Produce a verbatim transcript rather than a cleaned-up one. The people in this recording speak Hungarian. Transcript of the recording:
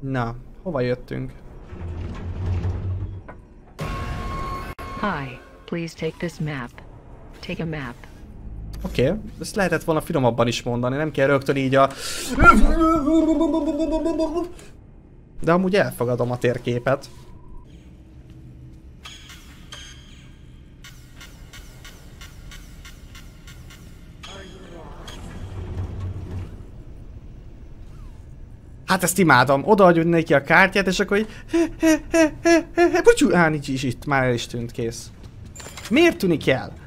Na, hova jöttünk? Hi, please take this map. Take a map. Oké, okay. Ezt lehetett volna finomabban is mondani, nem kell rögtön így a... De amúgy elfogadom a térképet. Hát ezt imádom, odaadjuk neki a kártyát, és akkor így... Pucsú, hát nincs is itt, már el is tűnt, kész. Miért tűnik el?